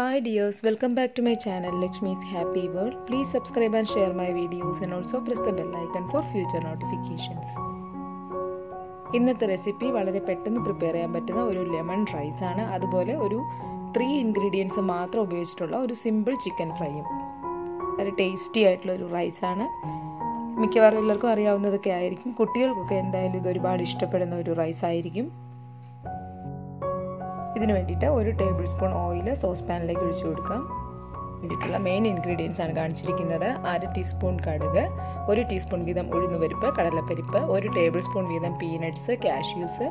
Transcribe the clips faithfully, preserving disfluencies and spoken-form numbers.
Hi dears, welcome back to my channel Lakshmi's Happy World. Please subscribe and share my videos and also press the bell icon for future notifications. ഇന്നത്തെ recipe വളരെ പെട്ടെന്ന് prepare ചെയ്യാൻ പറ്റുന്ന ഒരു lemon rice ആണ്. അതുപോലെ ഒരു three ingredients മാത്രം ഉപയോഗിച്ചിട്ടുള്ള ഒരു സിമ്പിൾ ചിക്കൻ ഫ്രൈയും. വളരെ ടേസ്റ്റി ആയിട്ടുള്ള ഒരു റൈസ് ആണ്. മിക്കവാറും എല്ലാവർക്കും അറിയാവുന്നതൊക്കെ ആയിരിക്കും. കുട്ടികൾക്കൊക്കെ എന്തായാലും ഇത് ഒരുപാട് ഇഷ്ടപ്പെടുന്ന ഒരു റൈസ് ആയിരിക്കും. ഇതിനു വേണ്ടിയിട്ട് ഒരു ടേബിൾ സ്പൂൺ ഓയിൽ സോസ് പാനിലേക്ക് ഒഴിച്ചു കൊടുക്കാം. ഇതിനുള്ള മെയിൻ ഇൻഗ്രീഡിയൻസ് ആണ് കാണിച്ചിരിക്കുന്നത്. അര ടീസ്പൂൺ കടുക്, ഒരു ടീസ്പൂൺ വീതം ഉഴുന്നുപരിപ്പ്, കടലപ്പരിപ്പ്, ഒരു ടേബിൾ സ്പൂൺ വീതം പീനട്ട്സ്, കാഷ്യൂസ്,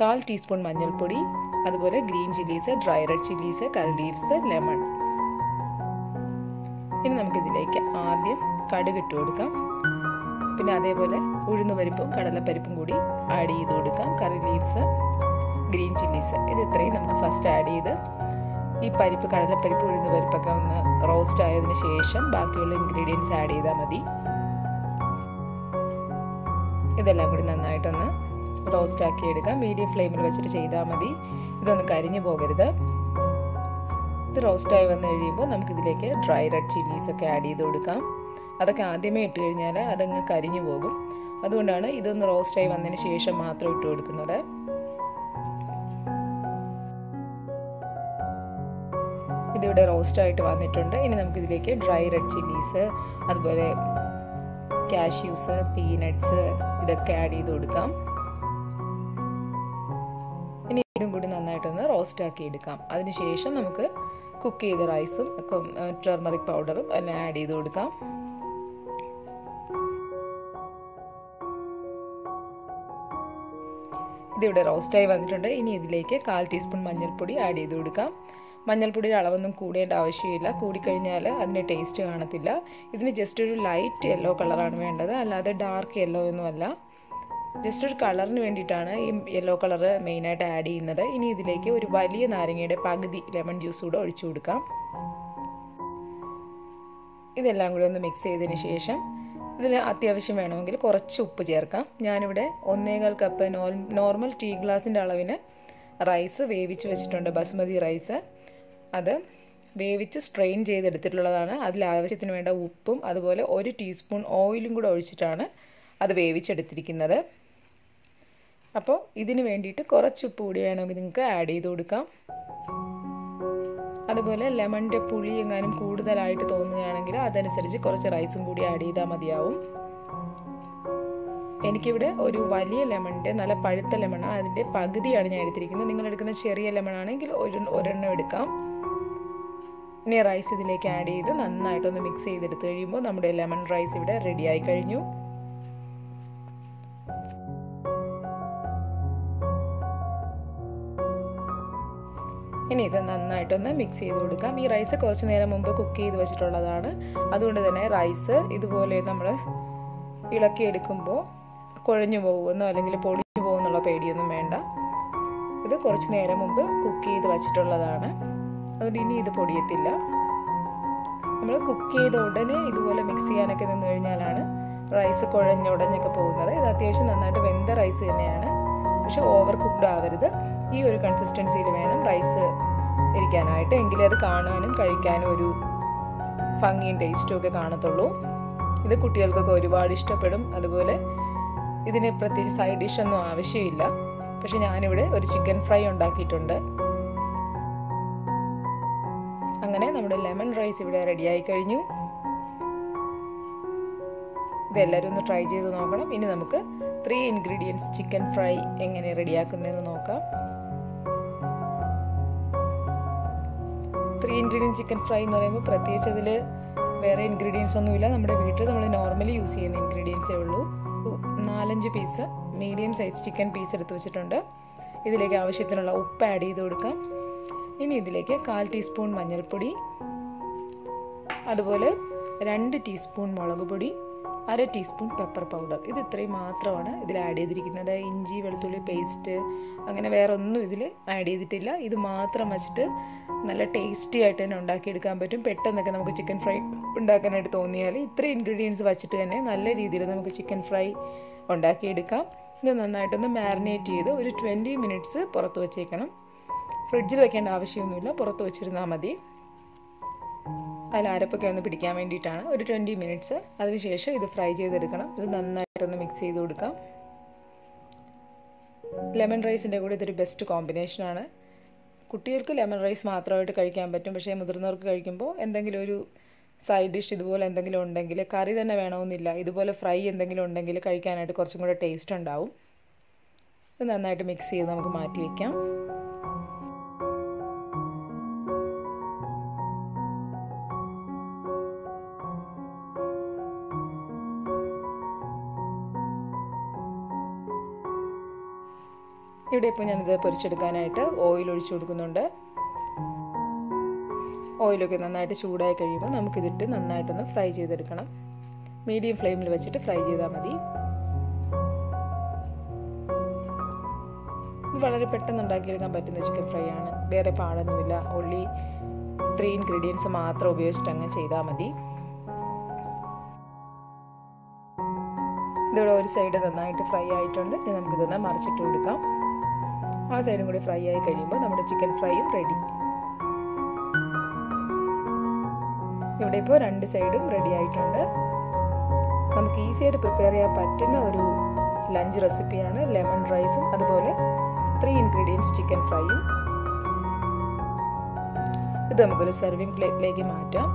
കാൽ ടീസ്പൂൺ മഞ്ഞൾപ്പൊടി, അതുപോലെ green chillies, dry red chillies, curry leaves, lemon. ഇനി നമുക്കിതിലേക്ക് ആദ്യം കടുക് ഇട്ട് കൊടുക്കാം. പിന്നെ അതേപോലെ ഉഴുന്നുപരിപ്പും കടലപ്പരിപ്പും കൂടി ആഡ് ചെയ്ത് കൊടുക്കാം. കറി ലീവ്സ്, ഗ്രീൻ ചില്ലീസ്, ഇത് ഇത്രയും നമുക്ക് ഫസ്റ്റ് ആഡ് ചെയ്ത് ഈ പരിപ്പ്, കടലപ്പരിപ്പ്, ഉഴുന്ന് പരിപ്പൊക്കെ ഒന്ന് റോസ്റ്റ് ആയതിനു ശേഷം ബാക്കിയുള്ള ഇൻഗ്രീഡിയൻസ് ആഡ് ചെയ്താൽ മതി. ഇതെല്ലാം കൂടി നന്നായിട്ടൊന്ന് റോസ്റ്റ് ആക്കി എടുക്കാം. മീഡിയം ഫ്ലെയിമിൽ വെച്ചിട്ട് ചെയ്താൽ മതി. ഇതൊന്നും കരിഞ്ഞു പോകരുത്. ഇത് റോസ്റ്റായി വന്നു കഴിയുമ്പോൾ നമുക്കിതിലേക്ക് ഡ്രൈ റെഡ് ചില്ലീസ് ഒക്കെ ആഡ് ചെയ്ത് കൊടുക്കാം. അതൊക്കെ ആദ്യമേ ഇട്ട് കഴിഞ്ഞാൽ അതങ്ങ് കരിഞ്ഞു പോകും. അതുകൊണ്ടാണ് ഇതൊന്ന് റോസ്റ്റായി വന്നതിന് ശേഷം മാത്രം ഇട്ട് കൊടുക്കുന്നത്. ഇതിവിടെ റോസ്റ്റായിട്ട് വന്നിട്ടുണ്ട്. ഇനി നമുക്കിതിലേക്ക് ഡ്രൈ റെഡ് ചില്ലീസ്, അതുപോലെ കാഷ്യൂസ്, പീനട്ട്സ് ഇതൊക്കെ ആഡ് ചെയ്ത് കൊടുക്കാം. ഇനി ഇതും കൂടി നന്നായിട്ടൊന്ന് റോസ്റ്റാക്കി എടുക്കാം. അതിനുശേഷം നമുക്ക് കുക്ക് ചെയ്ത റൈസും ടർമറിക് പൗഡറും എല്ലാം ആഡ് ചെയ്ത് കൊടുക്കാം. ഇതിവിടെ റോസ്റ്റായി വന്നിട്ടുണ്ട്. ഇനി ഇതിലേക്ക് കാൽ ടീസ്പൂൺ മഞ്ഞൾപ്പൊടി ആഡ് ചെയ്ത് കൊടുക്കാം. മഞ്ഞൾപ്പൊടിയുടെ അളവൊന്നും കൂടേണ്ട ആവശ്യമില്ല. കൂടിക്കഴിഞ്ഞാൽ അതിന് ടേസ്റ്റ് കാണത്തില്ല. ഇതിന് ജസ്റ്റ് ഒരു ലൈറ്റ് യെല്ലോ കളറാണ് വേണ്ടത്, അല്ലാതെ ഡാർക്ക് യെല്ലോ ഒന്നുമല്ല. ജസ്റ്റ് ഒരു കളറിന് വേണ്ടിയിട്ടാണ് ഈ യെല്ലോ കളറ് മെയിനായിട്ട് ആഡ് ചെയ്യുന്നത്. ഇനി ഇതിലേക്ക് ഒരു വലിയ നാരങ്ങയുടെ പകുതി ലെമൺ ജ്യൂസ് കൂടെ ഒഴിച്ചു കൊടുക്കാം. ഇതെല്ലാം കൂടി ഒന്ന് മിക്സ് ചെയ്തതിന് ശേഷം ഇതിൽ അത്യാവശ്യം വേണമെങ്കിൽ കുറച്ച് ഉപ്പ് ചേർക്കാം. ഞാനിവിടെ ഒന്നേകാൽ കപ്പ് നോർമൽ ടീ ഗ്ലാസിൻ്റെ അളവിന് റൈസ് വേവിച്ച് വെച്ചിട്ടുണ്ട്. ബസ്മതി റൈസ് അത് വേവിച്ച് സ്ട്രെയിൻ ചെയ്തെടുത്തിട്ടുള്ളതാണ്. അതിൽ ആവശ്യത്തിന് വേണ്ട ഉപ്പും അതുപോലെ ഒരു ടീസ്പൂൺ ഓയിലും കൂടെ ഒഴിച്ചിട്ടാണ് അത് വേവിച്ചെടുത്തിരിക്കുന്നത്. അപ്പോൾ ഇതിന് വേണ്ടിയിട്ട് കുറച്ച് ഉപ്പ് കൂടി വേണമെങ്കിൽ നിങ്ങൾക്ക് ആഡ് ചെയ്ത് കൊടുക്കാം. അതുപോലെ ലെമണിൻ്റെ പുളി എങ്ങാനും കൂടുതലായിട്ട് തോന്നുകയാണെങ്കിൽ അതനുസരിച്ച് കുറച്ച് റൈസും കൂടി ആഡ് ചെയ്താൽ മതിയാവും. എനിക്കിവിടെ ഒരു വലിയ ലെമണിൻ്റെ നല്ല പഴുത്ത ലെമണാണ്, അതിൻ്റെ പകുതിയാണ് ഞാൻ എടുത്തിരിക്കുന്നത്. നിങ്ങളെടുക്കുന്ന ചെറിയ ലെമണാണെങ്കിൽ ഒരു ഒരെണ്ണം എടുക്കാം. ഇനി റൈസ് ഇതിലേക്ക് ആഡ് ചെയ്ത് നന്നായിട്ടൊന്ന് മിക്സ് ചെയ്തെടുത്ത് കഴിയുമ്പോൾ നമ്മുടെ ലെമൺ റൈസ് ഇവിടെ റെഡിയായി കഴിഞ്ഞു. ഇനി ഇത് നന്നായിട്ടൊന്ന് മിക്സ് ചെയ്ത് കൊടുക്കാം. ഈ റൈസ് കുറച്ച് നേരം മുമ്പ് കുക്ക് ചെയ്ത് വെച്ചിട്ടുള്ളതാണ്. അതുകൊണ്ട് തന്നെ റൈസ് ഇതുപോലെ നമ്മൾ ഇളക്കിയെടുക്കുമ്പോൾ കുഴഞ്ഞു പോകുമെന്നോ അല്ലെങ്കിൽ പൊടിഞ്ഞു പോകുമെന്നുള്ള പേടിയൊന്നും വേണ്ട. ഇത് കുറച്ച് നേരം മുമ്പ് കുക്ക് ചെയ്ത് വച്ചിട്ടുള്ളതാണ്. അതുകൊണ്ട് ഇനി ഇത് പൊടിയത്തില്ല. നമ്മൾ കുക്ക് ചെയ്ത ഉടനെ ഇതുപോലെ മിക്സ് ചെയ്യാനൊക്കെ നിന്ന് കഴിഞ്ഞാലാണ് റൈസ് കുഴഞ്ഞുടഞ്ഞൊക്കെ പോകുന്നത്. ഇത് അത്യാവശ്യം നന്നായിട്ട് വെന്ത റൈസ് തന്നെയാണ്, പക്ഷെ ഓവർ കുക്ക്ഡ് ആവരുത്. ഈ ഒരു കൺസിസ്റ്റൻസിയിൽ വേണം റൈസ് ഇരിക്കാനായിട്ട്, എങ്കിലേ അത് കാണാനും കഴിക്കാനും ഒരു ഭംഗിയും ടേസ്റ്റും ഒക്കെ കാണത്തുള്ളൂ. ഇത് കുട്ടികൾക്കൊക്കെ ഒരുപാട് ഇഷ്ടപ്പെടും. അതുപോലെ ഇതിന് പ്രത്യേകിച്ച് സൈഡ് ഡിഷൊന്നും ആവശ്യമില്ല. പക്ഷെ ഞാനിവിടെ ഒരു ചിക്കൻ ഫ്രൈ ഉണ്ടാക്കിയിട്ടുണ്ട്. അങ്ങനെ നമ്മുടെ ലെമൺ റൈസ് ഇവിടെ റെഡിയായി കഴിഞ്ഞു. ഇതെല്ലാവരും ഒന്ന് ട്രൈ ചെയ്ത് നോക്കണം. ഇനി നമുക്ക് ത്രീ ഇൻഗ്രീഡിയൻസ് ചിക്കൻ ഫ്രൈ എങ്ങനെ റെഡിയാക്കുന്നതെന്ന് നോക്കാം. ത്രീ ഇൻഗ്രീഡിയൻസ് ചിക്കൻ ഫ്രൈ എന്ന് പറയുമ്പോൾ പ്രത്യേകിച്ച് അതിൽ വേറെ ഇൻഗ്രീഡിയൻസ് ഒന്നുമില്ല. നമ്മുടെ വീട്ടിൽ നമ്മൾ നോർമലി യൂസ് ചെയ്യുന്ന ഇൻഗ്രീഡിയൻസേ ഉള്ളൂ. നാലഞ്ച് piece medium size chicken piece എടുത്ത് വെച്ചിട്ടുണ്ട്. ഇതിലേക്ക് ആവശ്യത്തിനുള്ള ഉപ്പ് ആഡ് ചെയ്ത് കൊടുക്കാം. ഇനി ഇതിലേക്ക് കാൽ ടീസ്പൂൺ മഞ്ഞൾപ്പൊടി, അതുപോലെ രണ്ട് ടീസ്പൂൺ മുളക് പൊടി, അര ടീസ്പൂൺ പെപ്പർ പൗഡർ, ഇത് ഇത്രയും മാത്രമാണ് ഇതിൽ ആഡ് ചെയ്തിരിക്കുന്നത്. ഇഞ്ചി വെളുത്തുള്ളി പേസ്റ്റ് അങ്ങനെ വേറെ ഒന്നും ഇതിൽ ആഡ് ചെയ്തിട്ടില്ല. ഇത് മാത്രം വച്ചിട്ട് നല്ല ടേസ്റ്റി ആയിട്ട് തന്നെ ഉണ്ടാക്കിയെടുക്കാൻ പറ്റും. പെട്ടെന്നൊക്കെ നമുക്ക് ചിക്കൻ ഫ്രൈ ഉണ്ടാക്കാനായിട്ട് തോന്നിയാൽ ഇത്രയും ഇൻഗ്രീഡിയൻസ് വച്ചിട്ട് തന്നെ നല്ല രീതിയിൽ നമുക്ക് ചിക്കൻ ഫ്രൈ ഉണ്ടാക്കിയെടുക്കാം. ഇത് നന്നായിട്ടൊന്ന് മാരിനേറ്റ് ചെയ്ത് ഒരു ട്വൻറ്റി മിനിറ്റ്സ് പുറത്ത് വച്ചേക്കണം. ഫ്രിഡ്ജിൽ വെക്കേണ്ട ആവശ്യമൊന്നുമില്ല, പുറത്ത് വെച്ചിരുന്നാൽ മതി. അതിൽ അരപ്പൊക്കെ ഒന്ന് പിടിക്കാൻ വേണ്ടിയിട്ടാണ്. ഒരു ട്വൻറ്റി മിനിറ്റ്സ് അതിനുശേഷം ഇത് ഫ്രൈ ചെയ്തെടുക്കണം. ഇത് നന്നായിട്ടൊന്ന് മിക്സ് ചെയ്ത് കൊടുക്കാം. ലെമൺ റൈസിൻ്റെ കൂടെ ഇതൊരു ബെസ്റ്റ് കോമ്പിനേഷനാണ്. കുട്ടികൾക്ക് ലെമൺ റൈസ് മാത്രമായിട്ട് കഴിക്കാൻ പറ്റും, പക്ഷേ മുതിർന്നവർക്ക് കഴിക്കുമ്പോൾ എന്തെങ്കിലും ഒരു സൈഡ് ഡിഷ് ഇതുപോലെ എന്തെങ്കിലും ഉണ്ടെങ്കിൽ, കറി തന്നെ വേണമെന്നില്ല, ഇതുപോലെ ഫ്രൈ എന്തെങ്കിലും ഉണ്ടെങ്കിൽ കഴിക്കാനായിട്ട് കുറച്ചും കൂടെ ടേസ്റ്റ് ഉണ്ടാവും. ഇത് നന്നായിട്ട് മിക്സ് ചെയ്ത് നമുക്ക് മാറ്റി വയ്ക്കാം. ഇവിടെ ഇപ്പോൾ ഞാനിത് പൊരിച്ചെടുക്കാനായിട്ട് ഓയിൽ ഒഴിച്ചു കൊടുക്കുന്നുണ്ട്. ഓയിലൊക്കെ നന്നായിട്ട് ചൂടായി കഴിയുമ്പോൾ നമുക്കിതിട്ട് നന്നായിട്ടൊന്ന് ഫ്രൈ ചെയ്തെടുക്കണം. മീഡിയം ഫ്ലെയിമിൽ വെച്ചിട്ട് ഫ്രൈ ചെയ്താൽ മതി. ഇത് വളരെ പെട്ടെന്ന് ഉണ്ടാക്കിയെടുക്കാൻ പറ്റുന്ന ചിക്കൻ ഫ്രൈ ആണ്. വേറെ പാടൊന്നുമില്ല, ഓൺലി ത്രീ ഇൻഗ്രീഡിയൻസ് മാത്രം ഉപയോഗിച്ചിട്ട് അങ്ങ് ചെയ്താൽ മതി. ഇതിവിടെ ഒരു സൈഡ് നന്നായിട്ട് ഫ്രൈ ആയിട്ടുണ്ട്. ഇനി നമുക്കിതൊന്ന് മറിച്ചിട്ട് കൊടുക്കാം. ആ സൈഡും കൂടി ഫ്രൈ ആയി കഴിയുമ്പോൾ നമ്മുടെ ചിക്കൻ ഫ്രൈയും റെഡി. ഇവിടെ ഇപ്പോൾ രണ്ട് സൈഡും റെഡി ആയിട്ടുണ്ട്. നമുക്ക് ഈസിയായിട്ട് പ്രിപ്പയർ ചെയ്യാൻ പറ്റുന്ന ഒരു ലഞ്ച് റെസിപ്പിയാണ് ലെമൺ റൈസും അതുപോലെ ത്രീ ഇൻഗ്രീഡിയൻസ് ചിക്കൻ ഫ്രൈയും. ഇത് നമുക്കൊരു സെർവിങ് പ്ലേറ്റിലേക്ക് മാറ്റാം.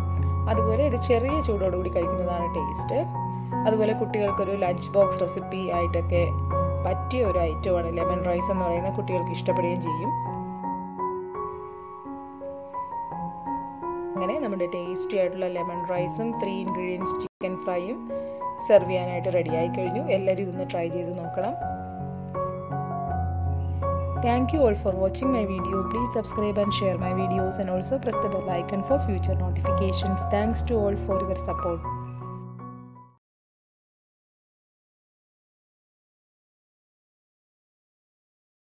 അതുപോലെ ഇത് ചെറിയ ചൂടോടുകൂടി കഴിക്കുന്നതാണ് ടേസ്റ്റ്. അതുപോലെ കുട്ടികൾക്കൊരു ലഞ്ച് ബോക്സ് റെസിപ്പി ആയിട്ടൊക്കെ പറ്റിയ ഒരു ഐറ്റമാണ് ലെമൺ റൈസ് എന്ന് പറയുന്നത്. കുട്ടികൾക്ക് ഇഷ്ടപ്പെടുകയും ചെയ്യും. അങ്ങനെ നമ്മുടെ ടേസ്റ്റി ആയിട്ടുള്ള ലെമൺ റൈസും ത്രീ ഇൻഗ്രീഡിയൻസ് ചിക്കൻ ഫ്രൈയും സെർവ് ചെയ്യാനായിട്ട് റെഡിയായി കഴിഞ്ഞു. എല്ലാവരും ഇതൊന്ന് ട്രൈ ചെയ്ത് നോക്കണം. Thank you all for watching my video. Please subscribe and share my videos and also press the bell icon for future notifications. Thanks to all for your support.